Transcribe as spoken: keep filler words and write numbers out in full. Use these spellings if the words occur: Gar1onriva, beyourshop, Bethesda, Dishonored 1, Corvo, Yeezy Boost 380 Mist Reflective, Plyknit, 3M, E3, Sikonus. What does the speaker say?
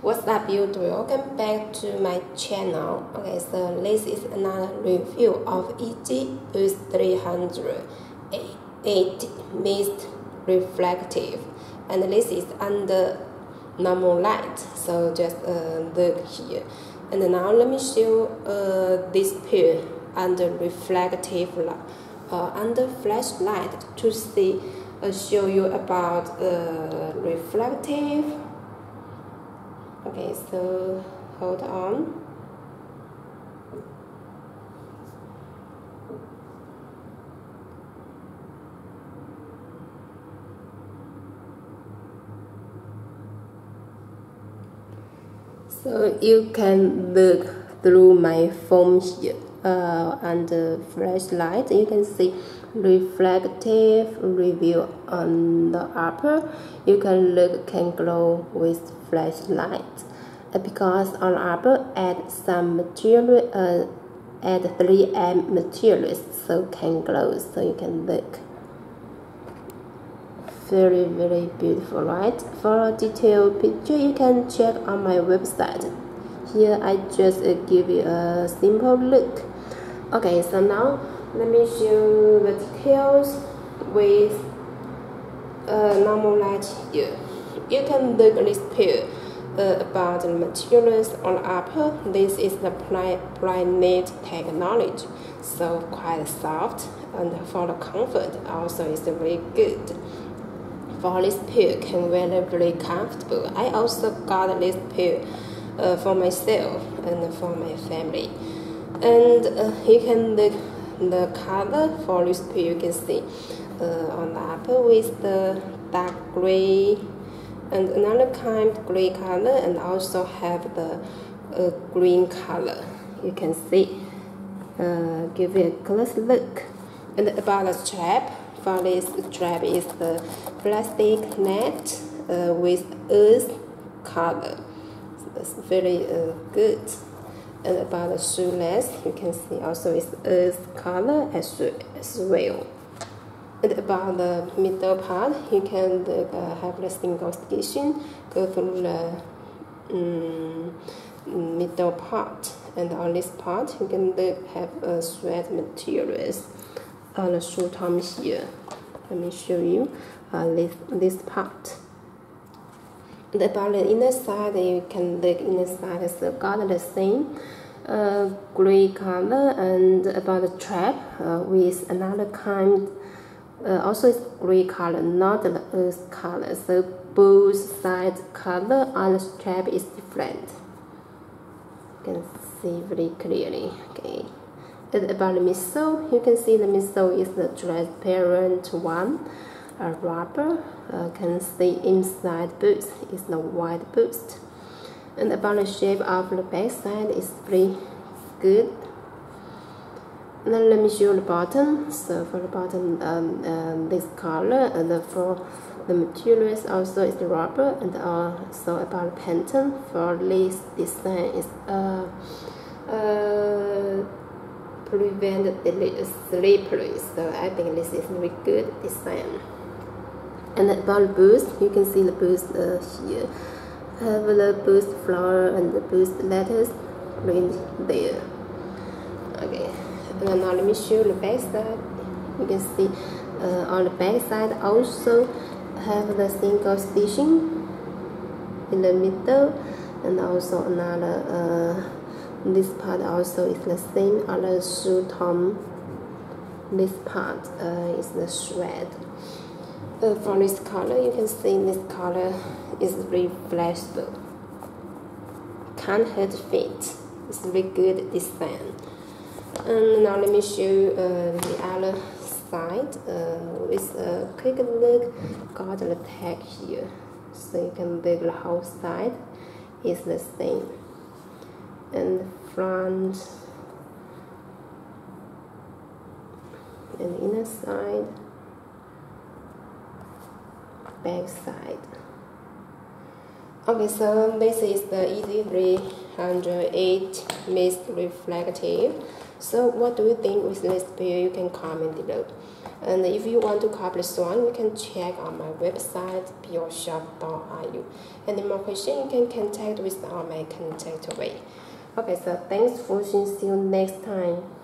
What's up, YouTube? Welcome back to my channel. Okay, so this is another review of Yeezy Boost three eighty Mist Reflective, and this is under normal light, so just uh, look here. And now let me show uh, this pill under reflective light, uh, under flashlight, to see uh, show you about uh, reflective. Okay, so hold on. So you can look through my phone here. Uh, under flashlight, you can see reflective review on the upper. You can look can glow with flashlight, uh, because on upper add some material, uh, add three M materials, so can glow, so you can look. Very very beautiful, right? For a detailed picture, you can check on my website. Here I just uh, give you a simple look. Okay, so now let me show the details with a uh, normal light here. You can look this pill uh, about the materials on upper. This is the Plyknit technology, so quite soft, and for the comfort also is very good. For this pill can very very comfortable. I also got this pill Uh, for myself and for my family. And uh, you can look the color for this pill. You can see uh, on the upper with the dark gray and another kind gray color, and also have the uh, green color. You can see, uh, give it a close look. And about the strap, for this strap is the plastic net uh, with earth color. It's very uh, good. And about the shoe lace, you can see also it's earth color as, as well. And about the middle part, you can uh, have the single stitching go through the um, middle part. And on this part, you can uh, have a uh, thread materials on the shoe tom here. Let me show you uh, this, this part. And about the inner side, you can look inner side, so got the same uh, gray color. And about the trap uh, with another kind, uh, also it's gray color, not the earth color. So both sides color on the strap is different. You can see very clearly. Okay. And about the missile, you can see the missile is the transparent one. A rubber, uh, can see inside boost is the white boost. And about the shape of the back side is pretty good. And then let me show the bottom. So for the bottom, um, um, this color, and the, for the materials also is the rubber. And also about the pattern, for this design is uh, uh, prevent the slippery, so I think this is very good design. And about boost, you can see the boost uh, here. Have the boost flower and the boost letters print there. Okay, and now let me show the back side. You can see uh, on the back side also have the single stitching in the middle, and also another. Uh, this part also is the same on the shoe tom. This part uh, is the thread. Uh, for this color, you can see this color is very flexible. Can't hurt fit. It's very good design. And now let me show you uh, the other side uh, with a quick look. Got the tag here, so you can look the whole side is the same. And front and inner side, back side. Okay, so this is the Yeezy three eighty Mist Reflective. So what do you think with this pill? You can comment below. And if you want to copy this one, you can check on my website, beyourshop dot I U. Any more questions, you can contact with all my contact way. Okay, so thanks for watching. See you next time.